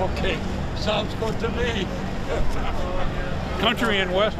Okay, sounds good to me. Country and West.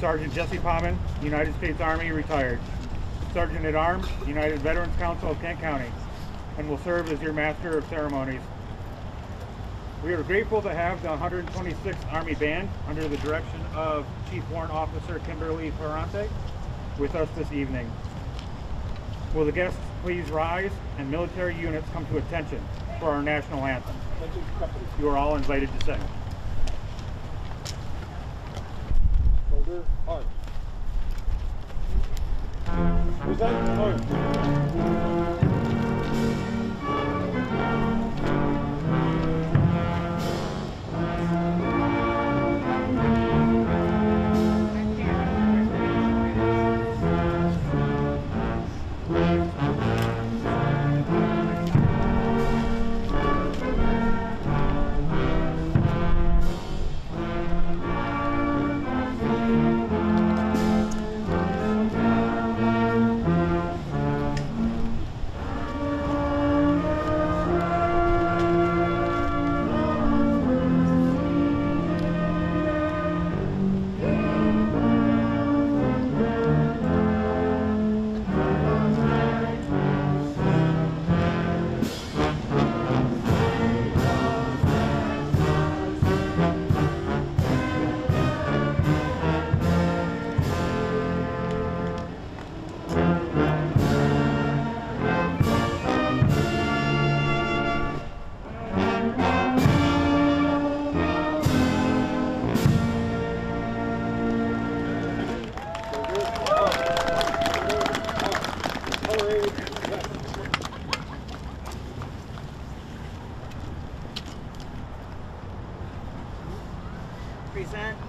Sergeant Jesse Pomon, United States Army, retired. Sergeant at Arms, United Veterans Council of Kent County, and will serve as your Master of Ceremonies. We are grateful to have the 126th Army Band, under the direction of Chief Warrant Officer Kimberly Ferrante, with us this evening. Will the guests please rise and military units come to attention for our national anthem. You are all invited to sing. Art. Present art.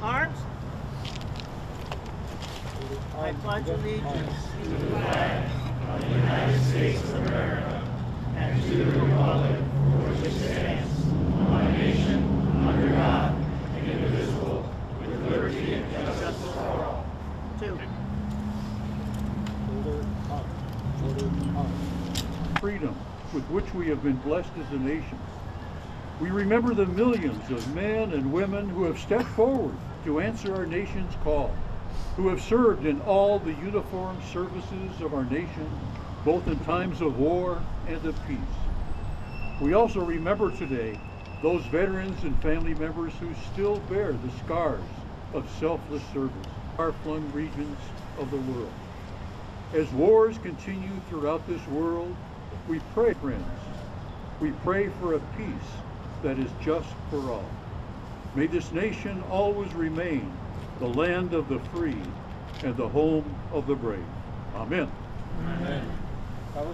Arms. I pledge allegiance to the flag of the United States of America and to the republic for which it stands, one nation, under God, indivisible, with liberty and justice for all. Two. Shoulder up. Shoulder up. Freedom with which we have been blessed as a nation. We remember the millions of men and women who have stepped forward to answer our nation's call, who have served in all the uniformed services of our nation, both in times of war and of peace. We also remember today those veterans and family members who still bear the scars of selfless service in far-flung regions of the world. As wars continue throughout this world, we pray, friends, we pray for a peace that is just for all. May this nation always remain the land of the free and the home of the brave. Amen. Amen. Amen.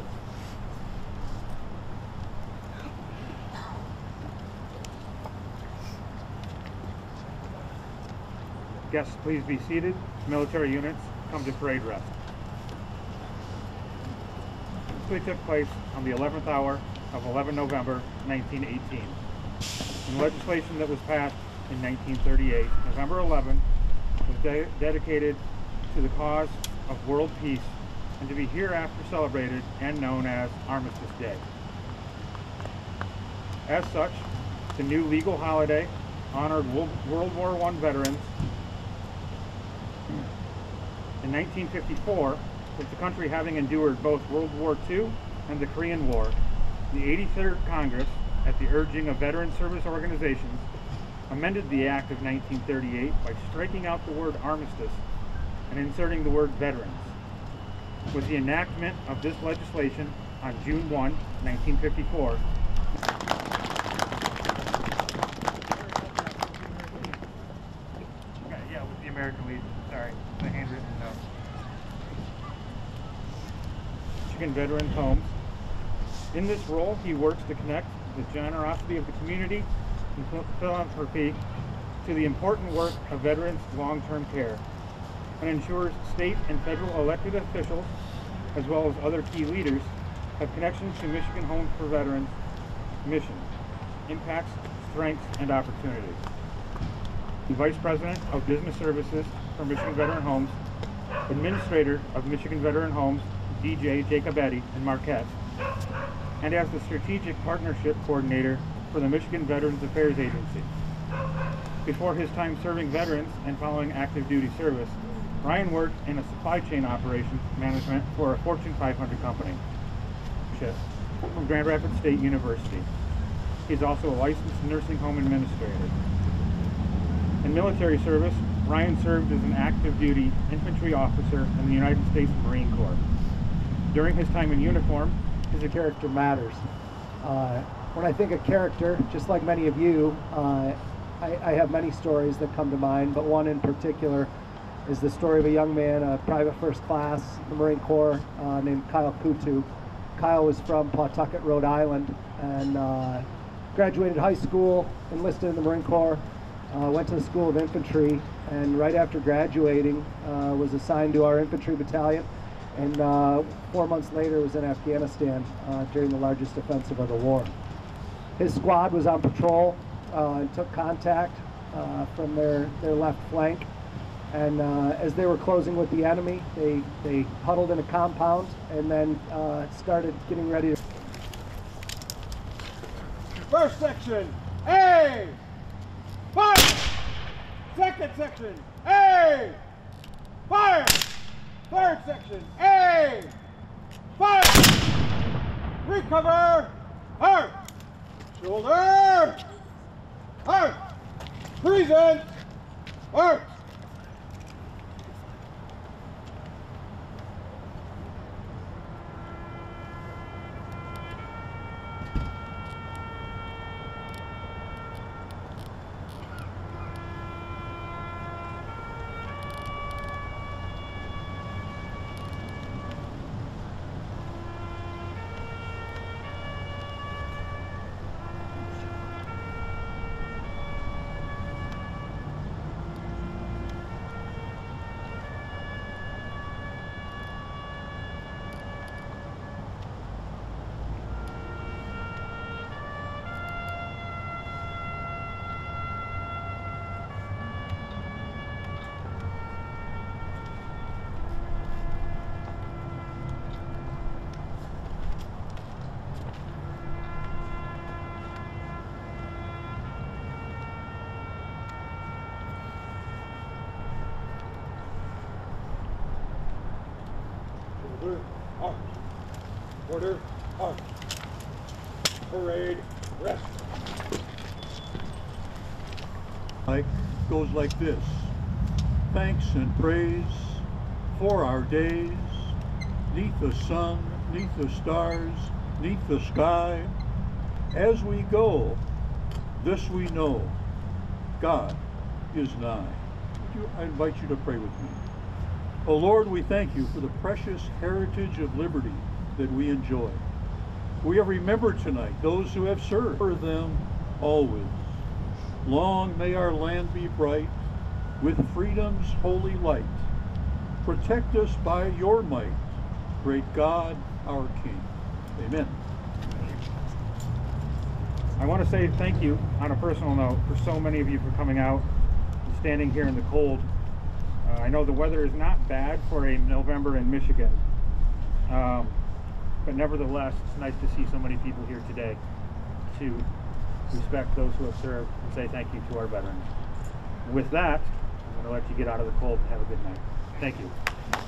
Guests, please be seated. Military units, come to parade rest. This took place on the 11th hour of 11 November 1918. In legislation that was passed in 1938, November 11 was dedicated to the cause of world peace and to be hereafter celebrated and known as Armistice Day. As such, the new legal holiday honored World War I veterans. In 1954, with the country having endured both World War II and the Korean War, the 83rd Congress, at the urging of veteran service organizations, amended the Act of 1938 by striking out the word armistice and inserting the word veterans. With the enactment of this legislation on June 1, 1954, with the American Legion, sorry, the handwritten note. Michigan Veterans Homes. In this role, he works to connect the generosity of the community and philanthropy to the important work of veterans' long-term care, and ensures state and federal elected officials, as well as other key leaders, have connections to Michigan Homes for Veterans' mission, impacts, strengths, and opportunities. The Vice President of Business Services for Michigan Veteran Homes, Administrator of Michigan Veteran Homes, DJ Jacobetti in Marquette, and as the Strategic Partnership Coordinator for the Michigan Veterans Affairs Agency. Before his time serving veterans and following active duty service, Ryan worked in a supply chain operations management for a Fortune 500 company from Grand Rapids State University. He's also a licensed nursing home administrator. In military service, Ryan served as an active duty infantry officer in the United States Marine Corps. During his time in uniform, his character matters. When I think of character, just like many of you, I have many stories that come to mind, but one in particular is the story of a young man, a private first class in the Marine Corps named Kyle Kutu. Kyle was from Pawtucket, Rhode Island, and graduated high school, enlisted in the Marine Corps, went to the School of Infantry, and right after graduating was assigned to our infantry battalion, and 4 months later was in Afghanistan during the largest offensive of the war. His squad was on patrol and took contact from their left flank, and as they were closing with the enemy, they huddled in a compound and then started getting ready to... First section, A! Fire! Second section, A! Fire! Third section, A! Fire! Recover! Hurt! Shoulder! Hurt! Present! Hurt! Order up. Order up. Parade rest. Like goes like this. Thanks and praise for our days, neath the sun, neath the stars, neath the sky. As we go, this we know, God is nigh. I invite you to pray with me. O Lord, we thank you for the precious heritage of liberty that we enjoy. We have remembered tonight those who have served for them always. Long may our land be bright with freedom's holy light. Protect us by your might, great God, our King. Amen. I want to say thank you on a personal note for so many of you for coming out and standing here in the cold. I know the weather is not bad for a November in Michigan, but nevertheless, it's nice to see so many people here today to respect those who have served and say thank you to our veterans. With that, I'm going to let you get out of the cold and have a good night. Thank you.